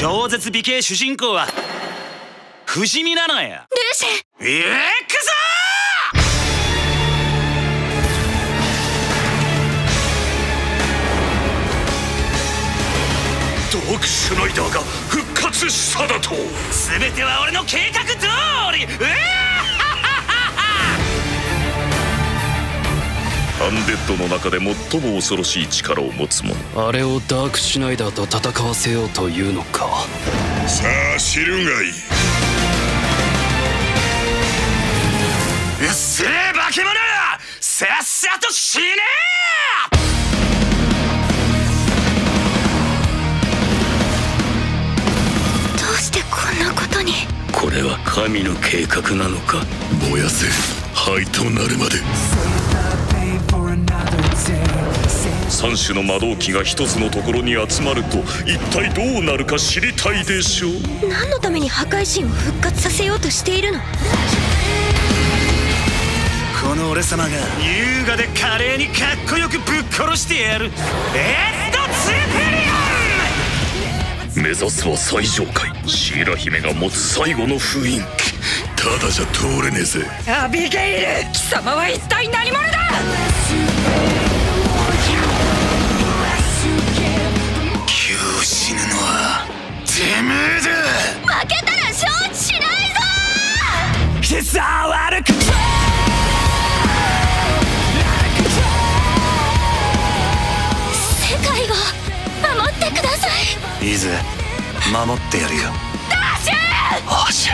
超絶美形主人公は不死身なのや。ルーシェン、いくぞー。ドク・シュナイダーが復活しただと。全ては俺の計画通り。アンデッドの中で最も恐ろしい力を持つ者、あれをダークシュナイダーと戦わせようというのか。さあ知るがいい。うっせえ化け物、さっさと死ねえ。どうしてこんなことに。これは神の計画なのか。燃やせ、灰となるまで。三種の魔導機が一つのところに集まると一体どうなるか知りたいでしょう。何のために破壊神を復活させようとしているの。この俺様が優雅で華麗にかっこよくぶっ殺してやる。レッド・ツペリオン目指すは最上階。シーラ姫が持つ最後の封印。ただじゃ通れねえぜアビゲイル。貴様は一体何者だ。死ぬのはてめえだ。負けたら承知しないぞ。膝を歩く。世界を守ってください。いいぜ、守ってやるよ。ダッシュ。おしゃ。